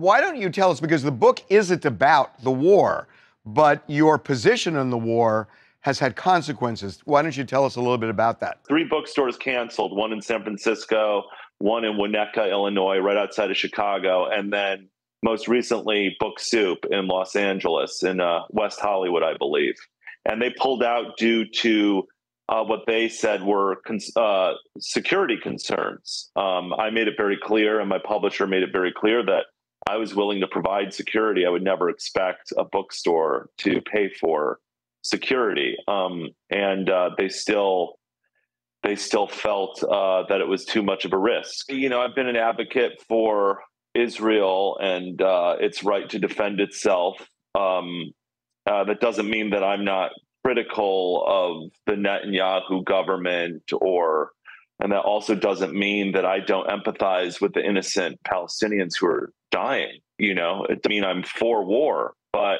why don't you tell us, because the book isn't about the war, but your position in the war has had consequences. Why don't you tell us a little bit about that? Three bookstores canceled, one in San Francisco, one in Winnetka, Illinois, right outside of Chicago, and then most recently Book Soup in Los Angeles, in West Hollywood, I believe. And they pulled out due to what they said were security concerns. I made it very clear, and my publisher made it very clear, that I was willing to provide security. I would never expect a bookstore to pay for security. They still felt that it was too much of a risk. You know, I've been an advocate for Israel and its right to defend itself. That doesn't mean that I'm not critical of the Netanyahu government, and that also doesn't mean that I don't empathize with the innocent Palestinians who are dying. You know, it doesn't mean I'm for war, but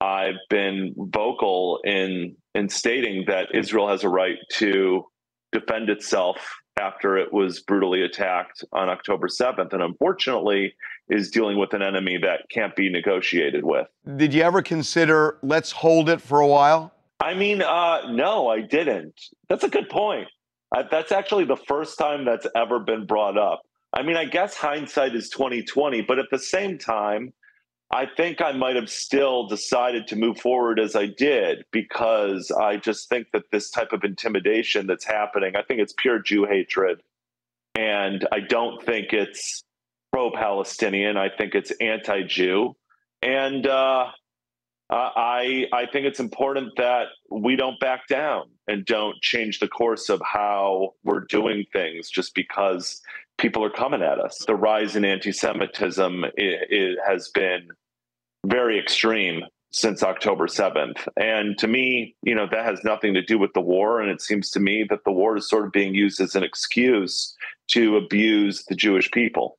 I've been vocal in stating that Israel has a right to defend itself after it was brutally attacked on October 7th, and unfortunately is dealing with an enemy that can't be negotiated with. Did you ever consider, let's hold it for a while? I mean, no, I didn't. That's a good point. That's actually the first time that's ever been brought up. I mean, I guess hindsight is 20/20, but at the same time, I think I might have still decided to move forward as I did, because I just think that this type of intimidation that's happening, I think it's pure Jew hatred. And I don't think it's pro-Palestinian. I think it's anti-Jew. And I think it's important that we don't back down and don't change the course of how we're doing things just because people are coming at us. The rise in anti-Semitism has been very extreme since October 7th. And to me, you know, that has nothing to do with the war. And it seems to me that the war is sort of being used as an excuse to abuse the Jewish people.